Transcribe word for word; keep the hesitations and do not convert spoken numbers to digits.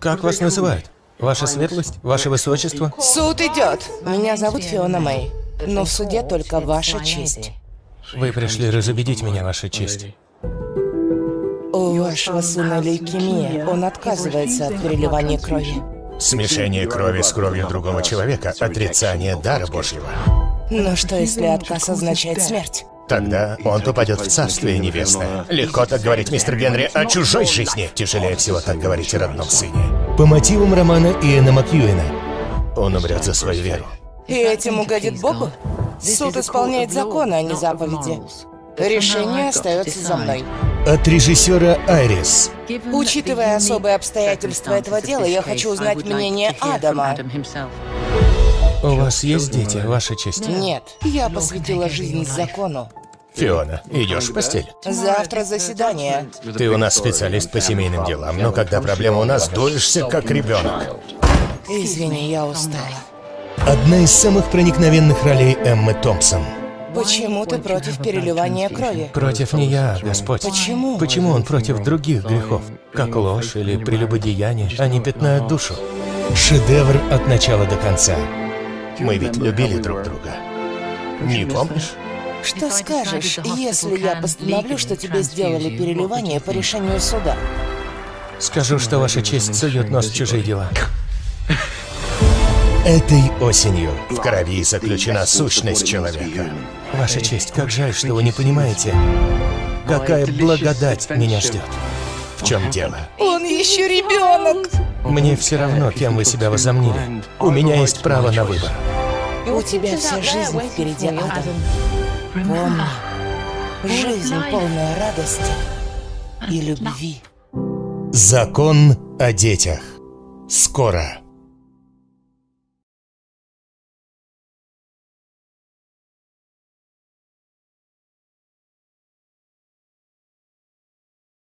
Как вас называют? Ваша светлость? Ваше высочество? Суд идет. Меня зовут Фиона Мэй. Но в суде только ваша честь. Вы пришли разубедить меня, ваша честь. У вашего сына лейкемия. Он отказывается от переливания крови. Смешение крови с кровью другого человека – отрицание дара Божьего. Но что, если отказ означает смерть? Тогда он попадет в Царствие Небесное. Легко так говорить, мистер Генри, о чужой жизни. Тяжелее всего так говорить о родном сыне. По мотивам романа Иэна Макьюэна. Он умрет за свою веру. И этим угодит Богу? Суд исполняет законы, а не заповеди. Решение остается за мной. От режиссера Айрис. Учитывая особые обстоятельства этого дела, я хочу узнать мнение Адама. У вас есть дети, ваша честь? Нет, я посвятила жизнь закону. Фиона, идешь в постель? Завтра заседание. Ты у нас специалист по семейным делам, но когда проблема у нас, дуешься как ребенок. Извини, я устала. Одна из самых проникновенных ролей Эммы Томпсон. Почему ты против переливания крови? Против не я, Господь. Почему? Почему он против других грехов, как ложь или прелюбодеяние? Они пятнают душу. Шедевр от начала до конца. Мы ведь любили друг друга. Не помнишь? Что скажешь, если я постановлю, что тебе сделали переливание по решению суда? Скажу, что ваша честь сует нос в чужие дела. Этой осенью в крови заключена сущность человека. Ваша честь, как жаль, что вы не понимаете, какая благодать меня ждет. В чем дело? Он еще ребенок! Мне все равно, кем вы себя возомнили. У меня есть право на выбор. У тебя вся жизнь впереди, Адам. Помни, жизнь полная радости и любви. Закон о детях. Скоро.